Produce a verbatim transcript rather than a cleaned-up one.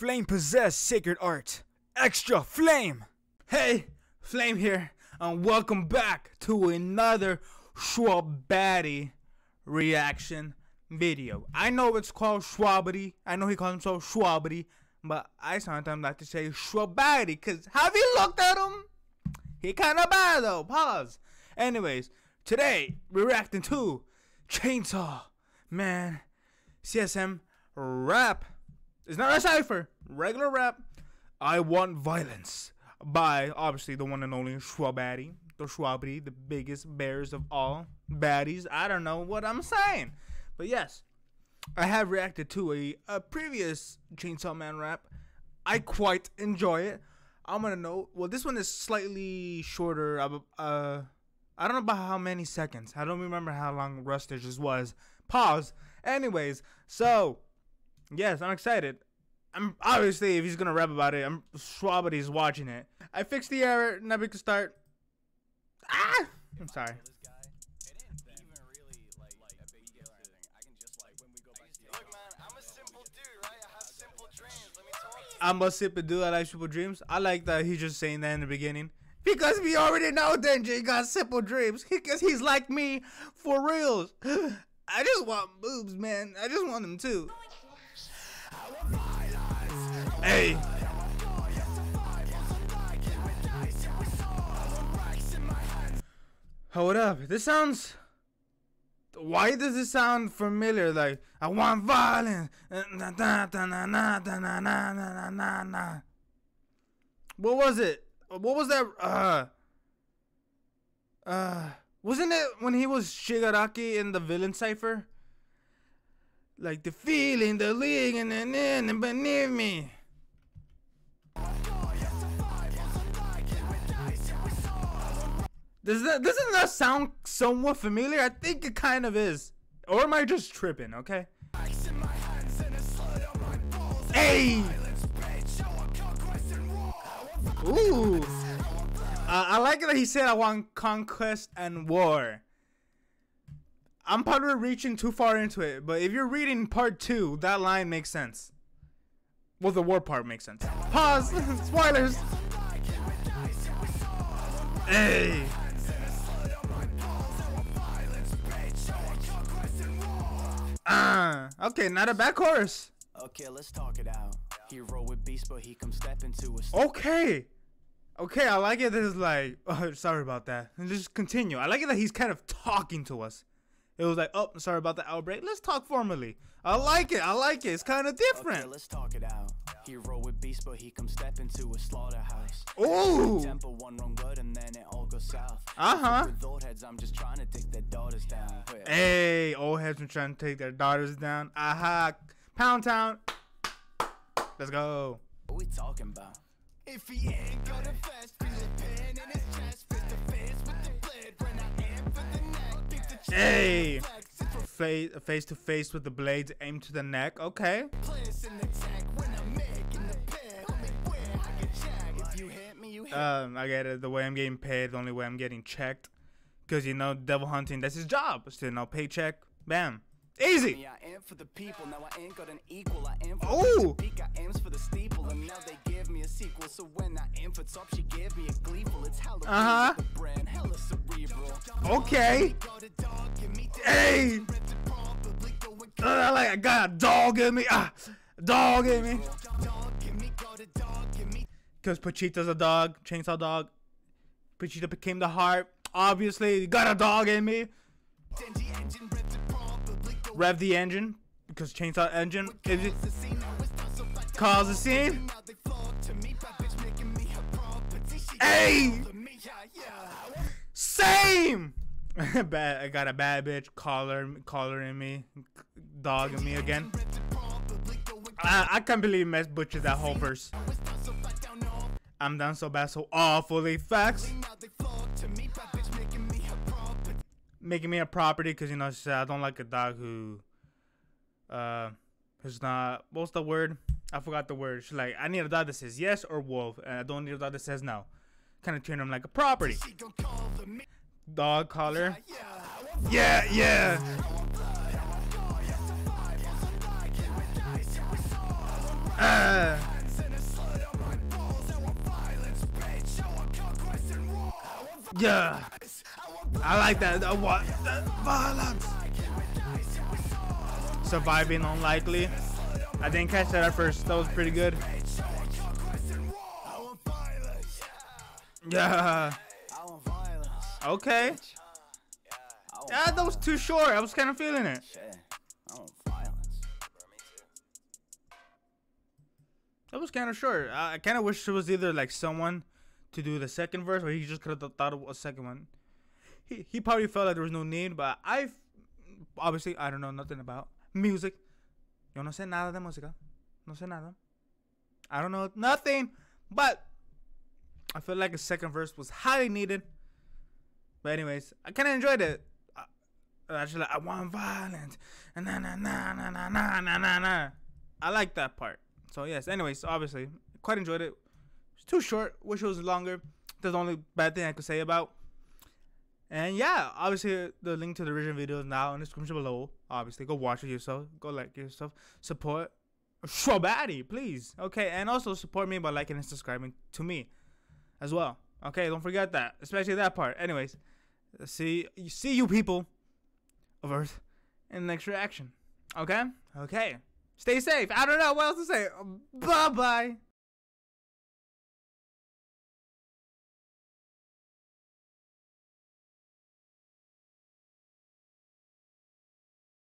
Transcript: Flame possessed sacred art. Xtra Flame! Hey, Flame here, and welcome back to another Shwabadi reaction video. I know it's called Shwabadi. I know he calls himself Shwabadi, but I sometimes like to say Shwabadi, because have you looked at him? He kind of bad though, pause. Anyways, today we're reacting to Chainsaw Man C S M rap. It's not a cipher, regular rap. I Want Violence by obviously the one and only Shwabadi, the Shwabadi, the biggest bears of all baddies. I don't know what I'm saying, but yes, I have reacted to a, a previous Chainsaw Man rap. I quite enjoy it. I'm gonna know. Well, this one is slightly shorter. Uh, uh I don't know about how many seconds. I don't remember how long Rustage's was. Pause. Anyways, so. Yes, I'm excited. I'm obviously, if he's gonna rap about it, I'm Shwabadi's watching it. I fixed the error. Now we can start. Ah, I'm sorry. I'm a simple dude. I like simple dreams. I like that he's just saying that in the beginning, because we already know Denji got simple dreams. Because he's like me, for reals. I just want boobs, man. I just want them too. Hey. Hold up. This sounds. Why does this sound familiar? Like, I want violence. What was it? What was that? Uh. Uh. Wasn't it when he was Shigaraki in the villain cipher? Like the feeling, the league, and then in and beneath me. Does that, doesn't that sound somewhat familiar? I think it kind of is. Or am I just tripping, okay? Hey! Ooh! Uh, I like that he said I want conquest and war. I'm probably reaching too far into it, but if you're reading part two, that line makes sense. Well, the war part makes sense. Pause! Spoilers! Hey! Ah, uh, okay, not a bad chorus. Okay, let's talk it out. He roll with beast, but he come step into a Okay! Okay, I like it that it's like, oh, sorry about that. And just continue. I like it that he's kind of talking to us. It was like, oh, sorry about the outbreak. Let's talk formally. I like it. I like it. It's kind of different. Okay, let's talk it out. He roll with beast, but he come step into a slaughterhouse. Ooh. Temper one wrong word and then it all goes south. Uh huh. With old heads, I'm just trying to take their daughters down. Hey, old heads, I'm trying to take their daughters down. Aha. Pound town. Let's go. What we talking about? If he ain't gonna fast, feel the pain in his chest. Hey, face, face to face with the blades, aim to the neck. Okay. Um, I get it. The way I'm getting paid, the only way I'm getting checked, because you know, devil hunting. That's his job. Still no paycheck. Bam. Easy. Oh. Uh huh. Okay. Hey. Uh, like I got a dog in me. Ah, dog in me. Cause Pachita's a dog, chainsaw dog. Pachita became the heart. Obviously, got a dog in me. Rev the engine, because chainsaw engine is it cause the scene. Hey, same. Bad, I got a bad bitch collar, collar in me, dog in me again. I, I can't believe Mess butchered that whole verse. I'm down so bad, so awfully facts. Making me a property, because you know, she said, I don't like a dog who uh who's not, what's the word? I forgot the word. She's like, I need a dog that says yes or wolf, and I don't need a dog that says no. Kind of treating him like a property. Dog collar. Yeah, yeah. Uh. Yeah, I like that. I want that violence. Surviving unlikely. I didn't catch that at first. That was pretty good. Yeah. Okay. Yeah, that was too short. I was kind of feeling it. That was kind of short. I, I kind of wish it was either like someone to do the second verse, or he just could have thought of a second one. He he probably felt like there was no need, but I obviously I don't know nothing about music. Yo no sé nada de música. No sé nada. I don't know nothing, but I feel like a second verse was highly needed. But anyways, I kind of enjoyed it. I, actually, I want violence. Na na na na na na na na na. I like that part. So yes, anyways, obviously, quite enjoyed it. It's too short. Wish it was longer. That's the only bad thing I could say about. And yeah, obviously, the link to the original video is now in the description below. Obviously, go watch it yourself. Go like yourself. Support Shwabadi, please. Okay, and also support me by liking and subscribing to me as well. Okay, don't forget that, especially that part. Anyways, see, see you people of Earth in the next reaction. Okay, okay. Stay safe. I don't know what else to say. Bye-bye.